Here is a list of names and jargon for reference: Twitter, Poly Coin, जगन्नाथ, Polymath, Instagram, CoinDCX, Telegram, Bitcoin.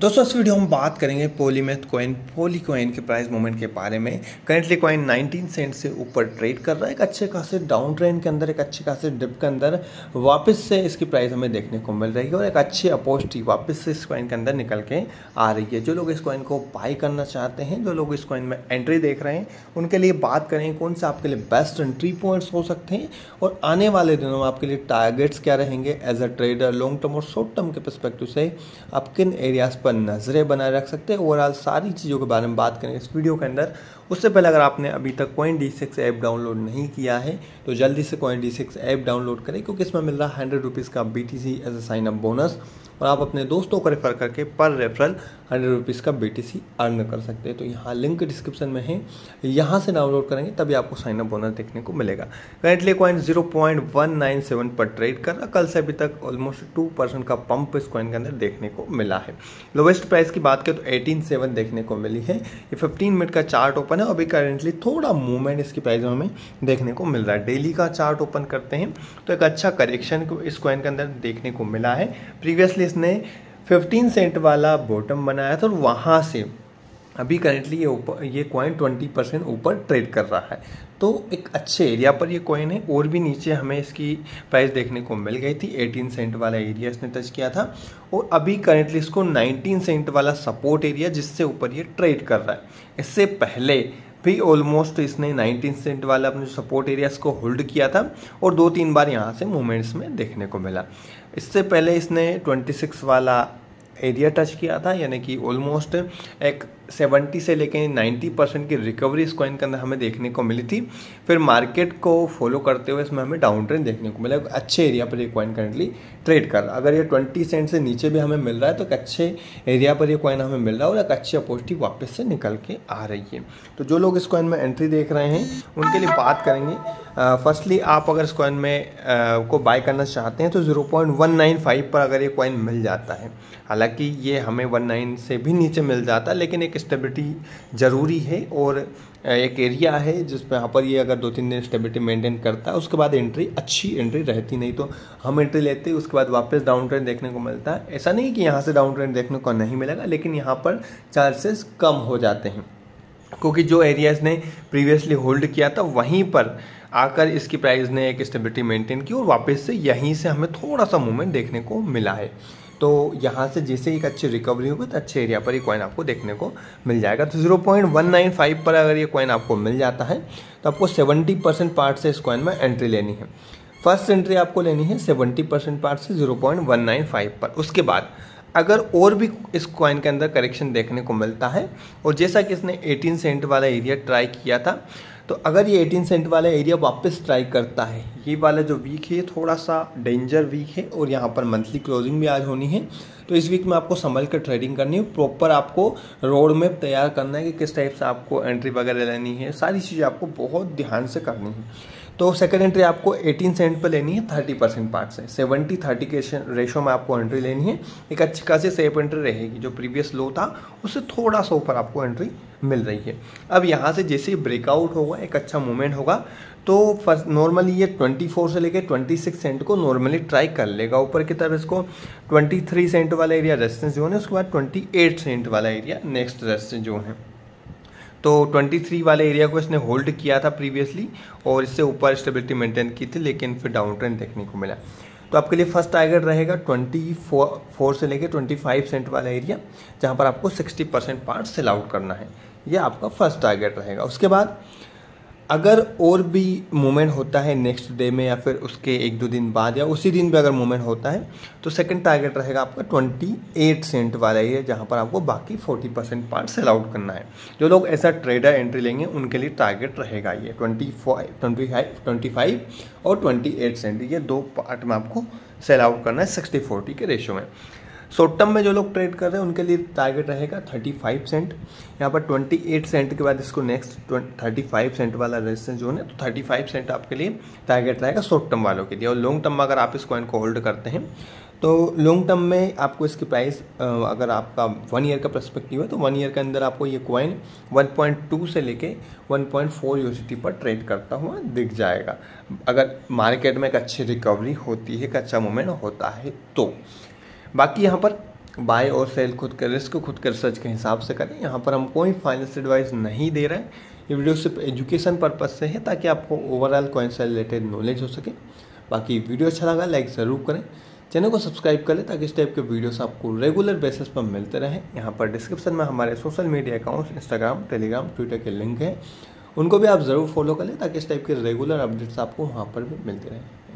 दोस्तों इस वीडियो हम बात करेंगे पॉलीमैथ कॉइन पॉलीकॉइन के प्राइस मोमेंट के बारे में। करेंटली कॉइन 19 सेंट से ऊपर ट्रेड कर रहा है, एक अच्छे खासे डाउन ट्रेंड के अंदर, एक अच्छे खासे डिप के अंदर वापस से इसकी प्राइस हमें देखने को मिल रही है और एक अच्छी अपॉर्चुनिटी वापस से इस कॉइन के अंदर निकल के आ रही है। जो लोग इस कॉइन को बाई करना चाहते हैं, जो लोग इस कॉइन में एंट्री देख रहे हैं, उनके लिए बात करें कौन से आपके लिए बेस्ट एंट्री पॉइंट्स हो सकते हैं और आने वाले दिनों में आपके लिए टारगेट्स क्या रहेंगे as a trader. Long term और शॉर्ट टर्म के पर्सपेक्टिव से आप किन एरियाज नजरें बनाए रख सकते हैं, ओवरऑल सारी चीज़ों के बारे में बात करेंगे इस वीडियो के अंदर। उससे पहले अगर आपने अभी तक CoinDCX ऐप डाउनलोड नहीं किया है तो जल्दी से CoinDCX ऐप डाउनलोड करें, क्योंकि इसमें मिल रहा है 100 रुपीज़ का BTC as a sign up bonus और आप अपने दोस्तों को रेफर करके पर रेफरल 100 रुपीज़ का BTC अर्न कर सकते हैं। तो यहाँ लिंक डिस्क्रिप्शन में है, यहाँ से डाउनलोड करेंगे तभी आपको साइन अप बोनस देखने को मिलेगा। करेंटली कॉइन 0.197 पर ट्रेड कर रहा, कल से अभी तक ऑलमोस्ट 2% का पंप इस कॉइन के अंदर देखने को मिला है। लोवेस्ट प्राइस की बात करें तो 18.7 देखने को मिली है। ये 15 मिनट का चार्ट ओपन है और अभी करेंटली थोड़ा मूवमेंट इसकी प्राइस में देखने को मिल रहा है। डेली का चार्ट ओपन करते हैं तो एक अच्छा करेक्शन इस कॉइन के अंदर देखने को मिला है। प्रीवियसली इसने 15 सेंट वाला बॉटम बनाया था और वहाँ से अभी करेंटली ये कॉइन 20% ऊपर ट्रेड कर रहा है, तो एक अच्छे एरिया पर ये कॉइन है। और भी नीचे हमें इसकी प्राइस देखने को मिल गई थी, 18 सेंट वाला एरिया इसने टच किया था और अभी करेंटली इसको 19 सेंट वाला सपोर्ट एरिया जिससे ऊपर ये ट्रेड कर रहा है। इससे पहले भी ऑलमोस्ट इसने 19 सेंट वाला अपने सपोर्ट एरियाज को होल्ड किया था और 2-3 बार यहाँ से मूवमेंट्स में देखने को मिला। इससे पहले इसने 26 वाला एरिया टच किया था, यानी कि ऑलमोस्ट एक 70 से लेकर 90% की रिकवरी इस कॉइन के अंदर हमें देखने को मिली थी। फिर मार्केट को फॉलो करते हुए इसमें हमें डाउन ट्रेंड देखने को मिला। अच्छे एरिया पर ये कॉइन करेंटली ट्रेड कर रहा है। अगर ये 20 सेंट से नीचे भी हमें मिल रहा है तो एक अच्छे एरिया पर ये कॉइन हमें मिल रहा है और एक अच्छी अपॉर्चुनिटी वापस से निकल के आ रही है। तो जो लोग इस कॉइन में एंट्री देख रहे हैं उनके लिए बात करेंगे। फर्स्टली आप अगर इस कॉइन में को बाय करना चाहते हैं तो 0.195 पर अगर ये कॉइन मिल जाता है, हालाँकि ये हमें 19 से भी नीचे मिल जाता है, लेकिन एक स्टेबिलिटी ज़रूरी है और एक एरिया है जिस पर यहाँ पर ये अगर 2-3 दिन स्टेबिलिटी मेंटेन करता है उसके बाद एंट्री अच्छी एंट्री रहती, नहीं तो हम एंट्री लेते हैं उसके बाद वापस डाउन ट्रेंड देखने को मिलता है। ऐसा नहीं कि यहाँ से डाउन ट्रेंड देखने को नहीं मिलेगा, लेकिन यहाँ पर चांसेस कम हो जाते हैं, क्योंकि जो एरियाज़ ने प्रीवियसली होल्ड किया था वहीं पर आकर इसकी प्राइस ने एक स्टेबिलिटी मेंटेन की और वापस से यहीं से हमें थोड़ा सा मूवमेंट देखने को मिला है। तो यहाँ से जैसे एक अच्छी रिकवरी होगी तो अच्छे एरिया पर ये कॉइन आपको देखने को मिल जाएगा। तो 0.195 पर अगर ये कॉइन आपको मिल जाता है तो आपको 70% पार्ट से इस कॉइन में एंट्री लेनी है। फर्स्ट एंट्री आपको लेनी है 70% पार्ट से 0.195 पर। उसके बाद अगर और भी इस कॉइन के अंदर करेक्शन देखने को मिलता है और जैसा कि इसने 18 सेंट वाला एरिया ट्राई किया था, तो अगर ये 18 सेंट वाला एरिया वापस ट्राई करता है, ये वाला जो वीक है थोड़ा सा डेंजर वीक है और यहाँ पर मंथली क्लोजिंग भी आज होनी है, तो इस वीक में आपको संभल कर ट्रेडिंग करनी है। प्रॉपर आपको रोड मैप तैयार करना है कि किस टाइप से आपको एंट्री वगैरह लेनी है, सारी चीज़ें आपको बहुत ध्यान से करनी है। तो सेकंड एंट्री आपको 18 सेंट पर लेनी है 30% पार्ट से, 70-30 के रेशो में आपको एंट्री लेनी है। एक अच्छी खासी सेफ एंट्री रहेगी, जो प्रीवियस लो था उससे थोड़ा सा ऊपर आपको एंट्री मिल रही है। अब यहाँ से जैसे ब्रेकआउट होगा, एक अच्छा मूवमेंट होगा, तो फर्स्ट नॉर्मली ये 24 से लेकर 26 सेंट को नॉर्मली ट्राई कर लेगा ऊपर की तरफ। इसको 23 सेंट वाला एरिया रेजिस्टेंस जोन है, उसके बाद 28 सेंट वाला एरिया नेक्स्ट रेजिस्टेंस जोन है। तो 23 वाले एरिया को इसने होल्ड किया था प्रीवियसली और इससे ऊपर स्टेबिलिटी मेंटेन की थी, लेकिन फिर डाउन ट्रेंड देखने को मिला। तो आपके लिए फर्स्ट टारगेट रहेगा 24 से लेकर 25 सेंट वाला एरिया, जहां पर आपको 60% पार्ट सेल आउट करना है। यह आपका फर्स्ट टारगेट रहेगा। उसके बाद अगर और भी मूवमेंट होता है नेक्स्ट डे में या फिर उसके 1-2 दिन बाद या उसी दिन भी अगर मूवमेंट होता है तो सेकंड टारगेट रहेगा आपका 28 सेंट वाला ही है, जहाँ पर आपको बाकी 40% पार्ट सेल आउट करना है। जो लोग ऐसा ट्रेडर एंट्री लेंगे उनके लिए टारगेट रहेगा ये 25 और 28 सेंट, ये दो पार्ट में आपको सेल आउट करना है 60-40 के रेशो में। शॉर्ट टर्म में जो लोग ट्रेड कर रहे हैं उनके लिए टारगेट रहेगा 35 सेंट। यहाँ पर 28 सेंट के बाद इसको नेक्स्ट 35 सेंट वाला रेजिस्टेंस जोन है, तो 35 सेंट आपके लिए टारगेट रहेगा शॉर्ट टर्म वालों के लिए। और लॉन्ग टर्म में अगर आप इस कॉइन को होल्ड करते हैं तो लॉन्ग टर्म में आपको इसकी प्राइस, अगर आपका 1 ईयर का पर्सपेक्टिव है तो 1 ईयर के अंदर आपको ये कॉइन 1.2 से लेके 1.4 यूएसडी पर ट्रेड करता हुआ दिख जाएगा, अगर मार्केट में एक अच्छी रिकवरी होती है, एक अच्छा मूवमेंट होता है तो। बाकी यहाँ पर बाय और सेल खुद कर रिस्क खुद कर सर्च के हिसाब से करें। यहाँ पर हम कोई फाइनेंस एडवाइस नहीं दे रहे हैं, ये वीडियो सिर्फ एजुकेशन पर्पस से है ताकि आपको ओवरऑल कॉइन से रिलेटेड नॉलेज हो सके। बाकी वीडियो अच्छा लगा लाइक ज़रूर करें, चैनल को सब्सक्राइब कर लें ताकि इस टाइप के वीडियोस आपको रेगुलर बेसिस पर मिलते रहें। यहाँ पर डिस्क्रिप्शन में हमारे social media accounts Instagram Telegram Twitter के लिंक हैं, उनको भी आप ज़रूर फॉलो कर लें ताकि इस टाइप के रेगुलर अपडेट्स आपको वहाँ पर भी मिलते रहें।